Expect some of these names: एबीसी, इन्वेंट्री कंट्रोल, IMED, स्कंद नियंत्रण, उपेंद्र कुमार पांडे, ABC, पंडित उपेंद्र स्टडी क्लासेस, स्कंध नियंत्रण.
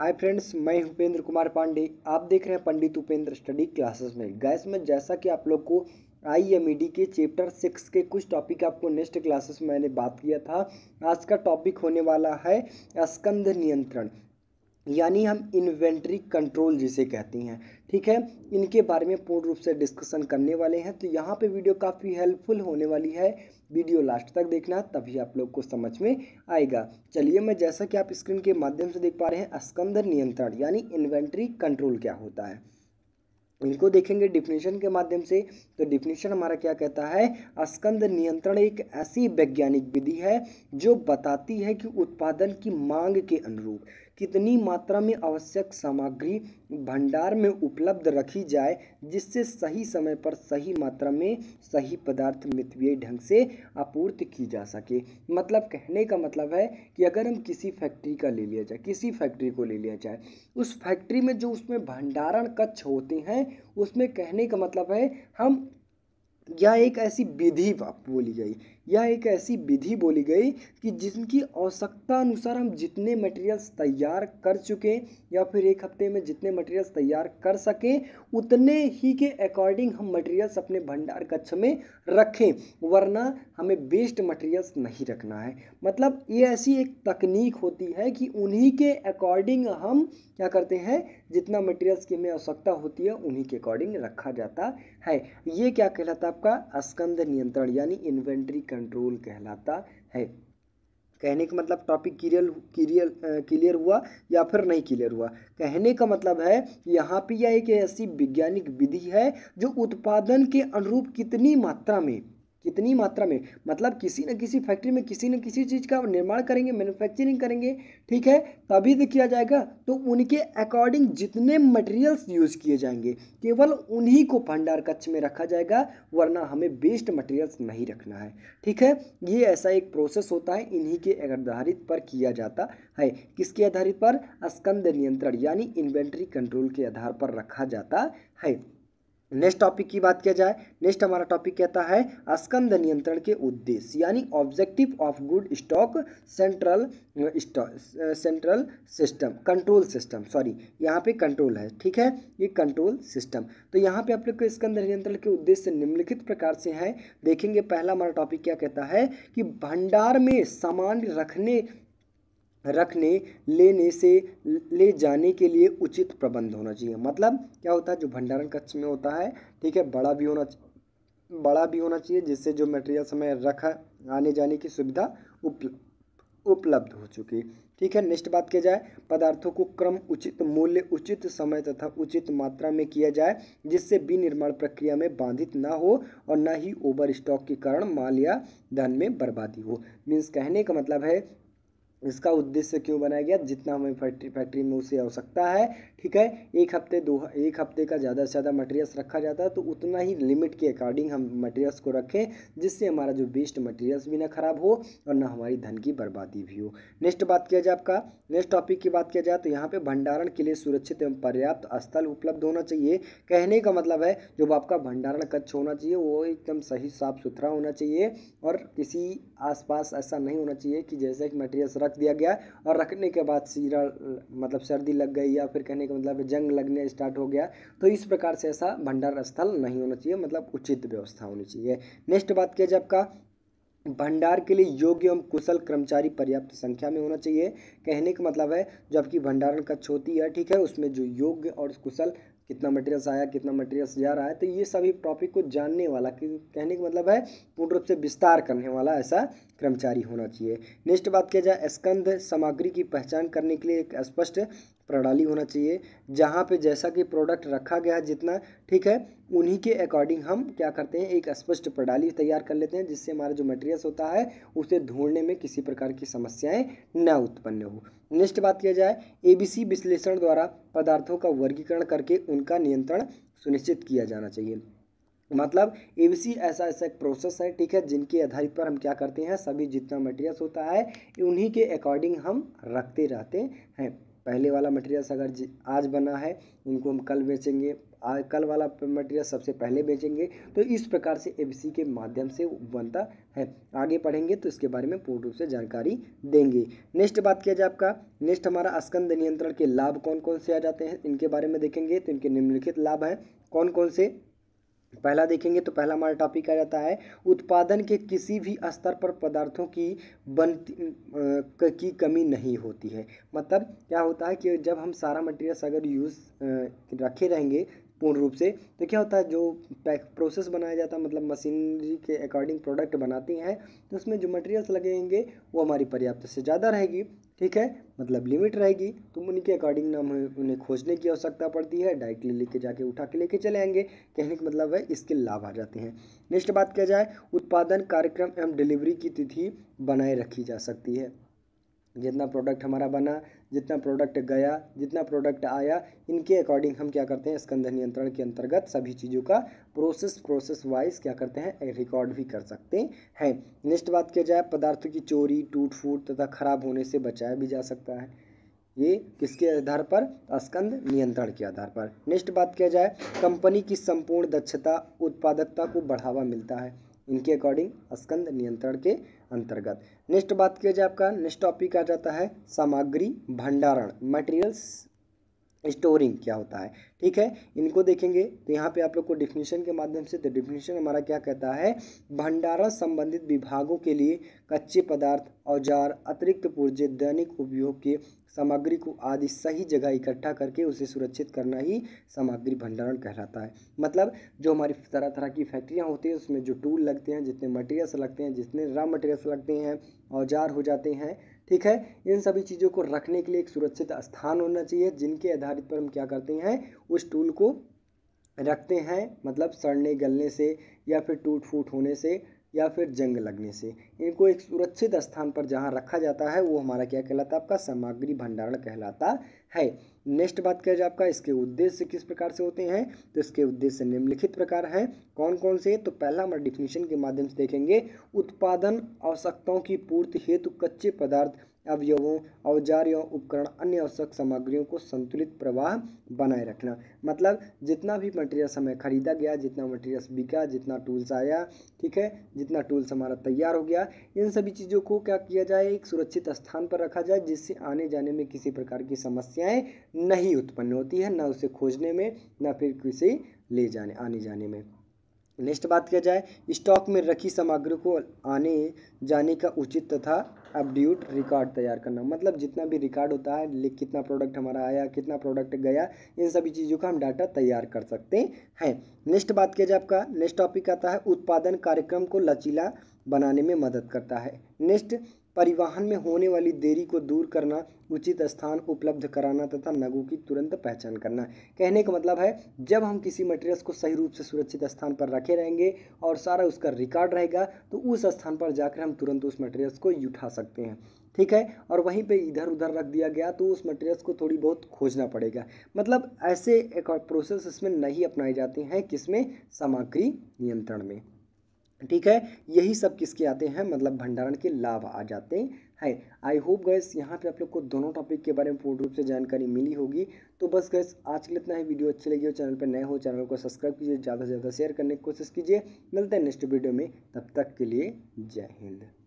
Hi friends, मैं उपेंद्र कुमार पांडे। आप देख रहे हैं पंडित उपेंद्र स्टडी क्लासेस में। गैस में जैसा कि आप लोग को IMED के चैप्टर 6 के कुछ टॉपिक आपको नेक्स्ट क्लासेस में मैंने बात किया था। आज का टॉपिक होने वाला है स्कंध नियंत्रण, यानी हम इन्वेंट्री कंट्रोल जिसे कहते हैं, ठीक है। इनके बारे में पूर्ण रूप से डिस्कशन करने वाले हैं, तो यहाँ पे वीडियो काफ़ी हेल्पफुल होने वाली है। वीडियो लास्ट तक देखना, तभी आप लोग को समझ में आएगा। चलिए, मैं जैसा कि आप स्क्रीन के माध्यम से देख पा रहे हैं, स्कंध नियंत्रण यानी इन्वेंट्री कंट्रोल क्या होता है, इनको देखेंगे डिफिनेशन के माध्यम से। तो डिफिनेशन हमारा क्या कहता है, स्कंध नियंत्रण एक ऐसी वैज्ञानिक विधि है जो बताती है कि उत्पादन की मांग के अनुरूप कितनी मात्रा में आवश्यक सामग्री भंडार में उपलब्ध रखी जाए, जिससे सही समय पर सही मात्रा में सही पदार्थ मितव्ययी ढंग से आपूर्ति की जा सके। मतलब कहने का मतलब है कि अगर हम किसी फैक्ट्री का ले लिया जाए, किसी फैक्ट्री को ले लिया जाए, उस फैक्ट्री में जो उसमें भंडारण कक्ष होते हैं, उसमें कहने का मतलब है हम या एक ऐसी विधि बोली गई, या एक ऐसी विधि बोली गई कि जिनकी आवश्यकता अनुसार हम जितने मटेरियल्स तैयार कर चुके या फिर एक हफ्ते में जितने मटेरियल्स तैयार कर सकें, उतने ही के अकॉर्डिंग हम मटेरियल्स अपने भंडार कक्ष में रखें, वरना हमें वेस्ट मटेरियल्स नहीं रखना है। मतलब ये ऐसी एक तकनीक होती है कि उन्हीं के अकॉर्डिंग हम क्या करते हैं, जितना मटेरियल्स की हमें आवश्यकता होती है उन्हीं के अकॉर्डिंग रखा जाता है। ये क्या कहलाता है आपका, स्कंध नियंत्रण यानी इन्वेंट्री कंट्रोल कहलाता है। कहने का मतलब टॉपिक क्लियर हुआ या फिर नहीं क्लियर हुआ। कहने का मतलब है यहाँ पे यह एक ऐसी वैज्ञानिक विधि है जो उत्पादन के अनुरूप कितनी मात्रा में, मतलब किसी न किसी फैक्ट्री में किसी न किसी चीज़ का निर्माण करेंगे, मैन्युफैक्चरिंग करेंगे, ठीक है, तभी तो किया जाएगा। तो उनके अकॉर्डिंग जितने मटेरियल्स यूज़ किए जाएंगे केवल उन्हीं को भंडार कक्ष में रखा जाएगा, वरना हमें वेस्ट मटेरियल्स नहीं रखना है, ठीक है। ये ऐसा एक प्रोसेस होता है, इन्हीं के आधारित पर किया जाता है। किसके आधारित पर, स्कंध नियंत्रण यानी इन्वेंट्री कंट्रोल के आधार पर रखा जाता है। नेक्स्ट टॉपिक की बात किया जाए, नेक्स्ट हमारा टॉपिक कहता है स्कंध नियंत्रण के उद्देश्य यानी objective of good stock central system, control system, sorry यहाँ पे कंट्रोल है, ठीक है, ये कंट्रोल सिस्टम। तो यहाँ पे आप लोग को स्कंध नियंत्रण के उद्देश्य निम्नलिखित प्रकार से हैं, देखेंगे। पहला हमारा टॉपिक क्या कहता है कि भंडार में सामान रखने लेने से ले जाने के लिए उचित प्रबंध होना चाहिए। मतलब क्या होता है, जो भंडारण कक्ष में होता है, ठीक है, बड़ा भी होना चाहिए, जिससे जो मटेरियल्स हमें रखा आने जाने की सुविधा उपलब्ध हो चुकी, ठीक है। नेक्स्ट बात किया जाए, पदार्थों को क्रम, उचित मूल्य, उचित समय तथा उचित मात्रा में किया जाए, जिससे विनिर्माण प्रक्रिया में बाधित ना हो और ना ही ओवर स्टॉक के कारण माल या धन में बर्बादी हो। मीन्स कहने का मतलब है इसका उद्देश्य क्यों बनाया गया, जितना हमें फैक्ट्री में उसे आवश्यकता है, ठीक है, एक हफ्ते का ज़्यादा से ज़्यादा मटेरियल्स रखा जाता है, तो उतना ही लिमिट के अकॉर्डिंग हम मटेरियल्स को रखें, जिससे हमारा जो वेस्ट मटेरियल्स भी ना ख़राब हो और ना हमारी धन की बर्बादी भी हो। नेक्स्ट टॉपिक की बात किया जाए तो यहाँ पर भंडारण के लिए सुरक्षित एवं पर्याप्त स्थल उपलब्ध होना चाहिए। कहने का मतलब है जो आपका भंडारण कक्ष होना चाहिए वो एकदम सही साफ़ सुथरा होना चाहिए, और किसी आसपास ऐसा नहीं होना चाहिए कि जैसे कि मटेरियल्स दिया गया और रखने के बाद सीरा मतलब सर्दी लग गई, या फिर कहने का मतलब जंग लगने स्टार्ट हो गया, तो इस प्रकार से ऐसा भंडार स्थल नहीं होना चाहिए, मतलब उचित व्यवस्था होनी चाहिए। नेक्स्ट बात किया जाए आपका, भंडार के लिए योग्य एवं कुशल कर्मचारी पर्याप्त संख्या में होना चाहिए। कहने का मतलब है जो आपकी भंडारण कक्ष होती है, ठीक है, उसमें जो योग्य और कुशल, कितना मटेरियल्स आया, कितना मटेरियल्स जा रहा है, तो ये सभी टॉपिक को जानने वाला, कहने का मतलब है पूर्ण रूप से विस्तार करने वाला ऐसा कर्मचारी होना चाहिए। नेक्स्ट बात किया जाए, स्कंध सामग्री की पहचान करने के लिए एक स्पष्ट प्रणाली होना चाहिए, जहाँ पे जैसा कि प्रोडक्ट रखा गया है जितना, ठीक है, उन्हीं के अकॉर्डिंग हम क्या करते हैं, एक स्पष्ट प्रणाली तैयार कर लेते हैं, जिससे हमारा जो मटेरियल्स होता है उसे ढूंढने में किसी प्रकार की समस्याएं ना उत्पन्न हो। नेक्स्ट बात किया जाए, ABC विश्लेषण द्वारा पदार्थों का वर्गीकरण करके उनका नियंत्रण सुनिश्चित किया जाना चाहिए। मतलब ABC ऐसा एक प्रोसेस है, ठीक है, जिनके आधारित पर हम क्या करते हैं, सभी जितना मटेरियल्स होता है उन्हीं के अकॉर्डिंग हम रखते रहते हैं। पहले वाला मटेरियल्स अगर आज बना है उनको हम कल बेचेंगे, आज कल वाला मटेरियल सबसे पहले बेचेंगे। तो इस प्रकार से एबीसी के माध्यम से बनता है। आगे पढ़ेंगे तो इसके बारे में पूर्ण रूप से जानकारी देंगे। नेक्स्ट बात किया जाए आपका, नेक्स्ट हमारा स्कंद नियंत्रण के लाभ कौन कौन से आ जाते हैं इनके बारे में देखेंगे। तो इनके निम्नलिखित लाभ हैं कौन कौन से, पहला देखेंगे तो पहला हमारा टॉपिक आ जाता है उत्पादन के किसी भी स्तर पर पदार्थों की कमी नहीं होती है। मतलब क्या होता है कि जब हम सारा मटेरियल्स अगर यूज़ रखे रहेंगे पूर्ण रूप से तो क्या होता है जो प्रोसेस बनाया जाता है मतलब मशीनरी के अकॉर्डिंग प्रोडक्ट बनाती हैं तो उसमें जो मटेरियल्स लगेंगे वो हमारी पर्याप्त से ज़्यादा रहेगी, ठीक है, मतलब लिमिट रहेगी। तो उनके अकॉर्डिंग ना हमें उन्हें खोजने की आवश्यकता पड़ती है, डायरेक्टली लेके जाके उठा के लेके चले आएंगे, कहने का मतलब है इसके लाभ आ जाते हैं। नेक्स्ट बात किया जाए उत्पादन कार्यक्रम एवं डिलीवरी की तिथि बनाए रखी जा सकती है। जितना प्रोडक्ट हमारा बना, जितना प्रोडक्ट गया, जितना प्रोडक्ट आया, इनके अकॉर्डिंग हम क्या करते हैं स्कंद नियंत्रण के अंतर्गत सभी चीज़ों का प्रोसेस वाइज क्या करते हैं रिकॉर्ड भी कर सकते हैं। नेक्स्ट बात किया जाए पदार्थों की चोरी, टूट फूट तथा खराब होने से बचाया भी जा सकता है, ये किसके आधार पर, स्कंद नियंत्रण के आधार पर। नेक्स्ट बात किया जाए कंपनी की संपूर्ण दक्षता उत्पादकता को बढ़ावा मिलता है, इनके अकॉर्डिंग स्कंद नियंत्रण के अंतर्गत। नेक्स्ट बात किया जाए आपका, नेक्स्ट टॉपिक आ जाता है सामग्री भंडारण, मटेरियल्स स्टोरिंग क्या होता है, ठीक है। इनको देखेंगे तो यहाँ पे आप लोग को डिफिनीशन के माध्यम से, तो डिफिनीशन हमारा क्या कहता है भंडारण संबंधित विभागों के लिए कच्चे पदार्थ, औजार, अतिरिक्त पुर्जे, दैनिक उपयोग के सामग्री को आदि सही जगह इकट्ठा करके उसे सुरक्षित करना ही सामग्री भंडारण कहलाता है। मतलब जो हमारी तरह तरह की फैक्ट्रियाँ होती हैं उसमें जो टूल लगते हैं, जितने मटेरियल्स लगते हैं, जितने रॉ मटेरियल्स लगते हैं, औजार हो जाते हैं, ठीक है, इन सभी चीज़ों को रखने के लिए एक सुरक्षित स्थान होना चाहिए जिनके आधारित पर हम क्या करते हैं उस टूल को रखते हैं, मतलब सड़ने गलने से या फिर टूट फूट होने से या फिर जंग लगने से। इनको एक सुरक्षित स्थान पर जहाँ रखा जाता है वो हमारा क्या कहलाता है आपका सामग्री भंडारण कहलाता है। नेक्स्ट बात किया जाए आपका इसके उद्देश्य किस प्रकार से होते हैं, तो इसके उद्देश्य निम्नलिखित प्रकार हैं कौन कौन से। तो पहला हम डिफिनीशन के माध्यम से देखेंगे उत्पादन आवश्यकताओं की पूर्ति हेतु कच्चे पदार्थ, अवयवों, औजार या उपकरण, अन्य आवश्यक सामग्रियों को संतुलित प्रवाह बनाए रखना। मतलब जितना भी मटेरियल्स हमें ख़रीदा गया, जितना मटेरियल्स बिका, जितना टूल्स आया, ठीक है, जितना टूल्स हमारा तैयार हो गया, इन सभी चीज़ों को क्या किया जाए एक सुरक्षित स्थान पर रखा जाए जिससे आने जाने में किसी प्रकार की समस्याएं नहीं उत्पन्न होती है, ना उसे खोजने में ना फिर किसी ले जाने आने जाने में। नेक्स्ट बात किया जाए स्टॉक में रखी सामग्री को आने जाने का उचित तथा अपड्यूट रिकॉर्ड तैयार करना। मतलब जितना भी रिकॉर्ड होता है कितना प्रोडक्ट हमारा आया, कितना प्रोडक्ट गया, इन सभी चीज़ों का हम डाटा तैयार कर सकते हैं। नेक्स्ट बात किया जाए आपका, नेक्स्ट टॉपिक आता है उत्पादन कार्यक्रम को लचीला बनाने में मदद करता है। नेक्स्ट परिवहन में होने वाली देरी को दूर करना, उचित स्थान उपलब्ध कराना तथा नगों की तुरंत पहचान करना। कहने का मतलब है जब हम किसी मटेरियल्स को सही रूप से सुरक्षित स्थान पर रखे रहेंगे और सारा उसका रिकॉर्ड रहेगा तो उस स्थान पर जाकर हम तुरंत उस मटेरियल्स को उठा सकते हैं, ठीक है, और वहीं पे इधर उधर रख दिया गया तो उस मटेरियल्स को थोड़ी बहुत खोजना पड़ेगा। मतलब ऐसे एक प्रोसेस इसमें नहीं अपनाए जाते हैं किसमें, सामग्री नियंत्रण में, ठीक है। यही सब किसके आते हैं मतलब भंडारण के लाभ आ जाते हैं। आई होप गाइस यहाँ पे आप लोग को दोनों टॉपिक के बारे में पूर्ण रूप से जानकारी मिली होगी। तो बस गाइस आज के लिए इतना ही। वीडियो अच्छी लगी हो, चैनल पर नए हो चैनल को सब्सक्राइब कीजिए, ज़्यादा से ज़्यादा शेयर करने की कोशिश कीजिए। मिलते हैं नेक्स्ट वीडियो में, तब तक के लिए जय हिंद।